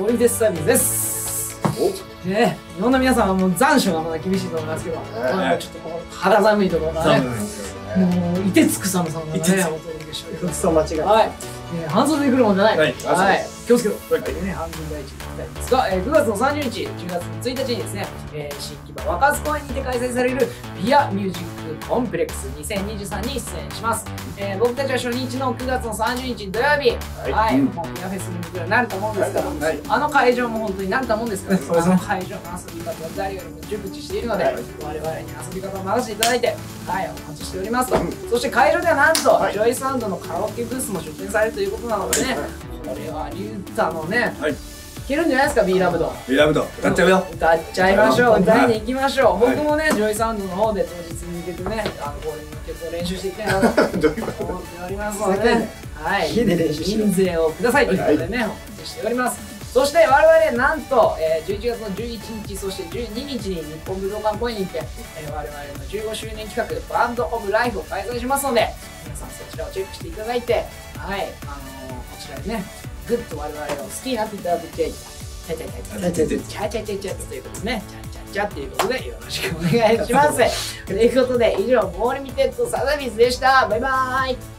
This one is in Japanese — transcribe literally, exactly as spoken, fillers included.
オイデスサービスです。おね、日本の皆さんはもう残暑がまだ厳しいと思いますけど、えー、ちょっとこう肌寒いところがね、もう凍てつく寒さの中ね、本当にでしょうけど、そう間違いない。えー、半袖で来るもんじゃない。はい、はい、気をつけろ。はい、ね、半分第一問題ですが、えー、くがつのさんじゅうにち、じゅうがつのついたちにですね、えー、新木場若洲公園にて開催されるビアミュージックコンプレックスにせんにじゅうさんに出演します。えー、僕たちは初日のくがつのさんじゅうにち土曜日、はい、はい、もうビアフェスに行くようになると思うんですけど、はい、あの会場も本当になると思うんですけど、あの会場の遊び方は誰よりも熟知しているので、はい、我々に遊び方を任せていただいて、はい、お待ちしておりますと。そして会場ではなんと、はい、ジョイサウンドのカラオケブースも出展されるということなのでね、これはリュウタのね、いけるんじゃないですか、Be Loved。Be Loved、歌っちゃうよ。歌っちゃいましょう、歌いに行きましょう。僕もね、ジョイサウンドの方で当日に向けてね、あの、こういう曲を練習していきたいなと思っておりますのでね、はい、印税をくださいということでね、お待ちしております。そして我々なんと、えー、じゅういちがつのじゅういちにち、そしてじゅうににちに日本武道館公演に行って、えー、我々のじゅうごしゅうねん企画、バンドオブライフを開催しますので、皆さんそちらをチェックしていただいて、はい、あのー、こちらでね、ぐっと我々を好きになっていただいて、チャチャチャチャチャチャチャチャチャということでね、チャチャチャということでよろしくお願いします。ということで、以上、フォーリミテッドサザビーズでした。バイバーイ。